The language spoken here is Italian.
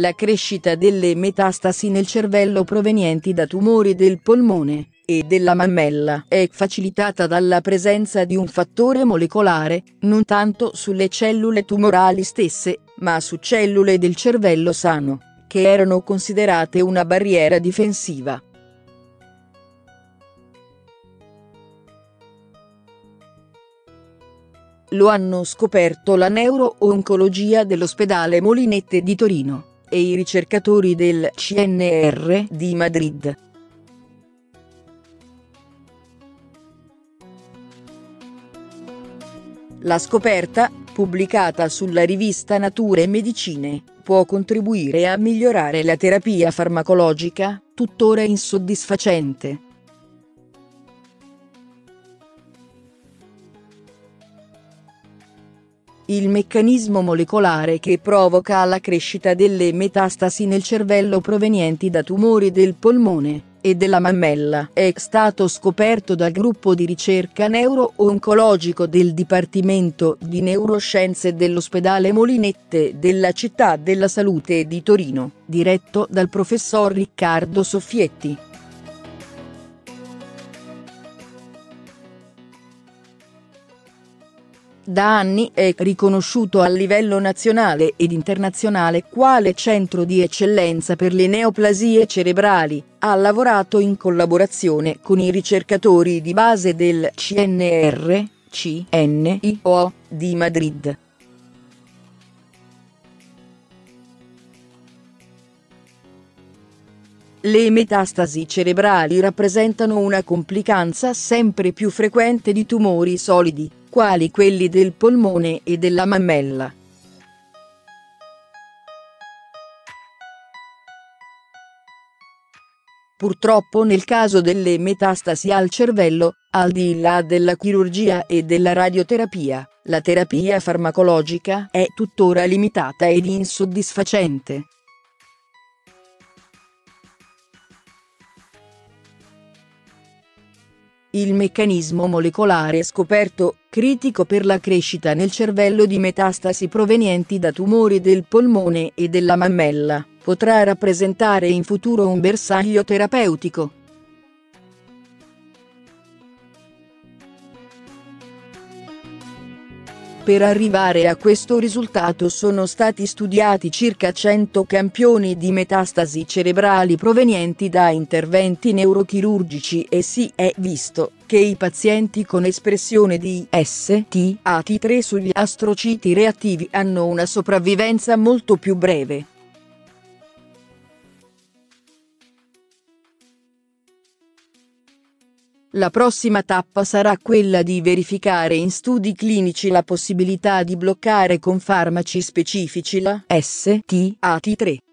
la crescita delle metastasi nel cervello provenienti da tumori del polmone e della mammella è facilitata dalla presenza di un fattore molecolare, non tanto sulle cellule tumorali stesse, ma su cellule del cervello sano, che erano considerate una barriera difensiva. Lo hanno scoperto la neuro-oncologia dell'ospedale Molinette di Torino e i ricercatori del CNR di Madrid. La scoperta, pubblicata sulla rivista Nature Medicine, può contribuire a migliorare la terapia farmacologica, tuttora insoddisfacente. Il meccanismo molecolare che provoca la crescita delle metastasi nel cervello provenienti da tumori del polmone e della mammella è stato scoperto dal gruppo di ricerca neuro-oncologico del Dipartimento di Neuroscienze dell'ospedale Molinette della Città della Salute di Torino, diretto dal professor Riccardo Soffietti. Da anni è riconosciuto a livello nazionale ed internazionale quale centro di eccellenza per le neoplasie cerebrali. Ha lavorato in collaborazione con i ricercatori di base del CNR, CNIO, di Madrid. Le metastasi cerebrali rappresentano una complicanza sempre più frequente di tumori solidi, quali quelli del polmone e della mammella. Purtroppo nel caso delle metastasi al cervello, al di là della chirurgia e della radioterapia, la terapia farmacologica è tuttora limitata ed insoddisfacente. Il meccanismo molecolare scoperto, critico per la crescita nel cervello di metastasi provenienti da tumori del polmone e della mammella, potrà rappresentare in futuro un bersaglio terapeutico. Per arrivare a questo risultato sono stati studiati circa 100 campioni di metastasi cerebrali provenienti da interventi neurochirurgici e si è visto che i pazienti con espressione di STAT3 sugli astrociti reattivi hanno una sopravvivenza molto più breve. La prossima tappa sarà quella di verificare in studi clinici la possibilità di bloccare con farmaci specifici la STAT3.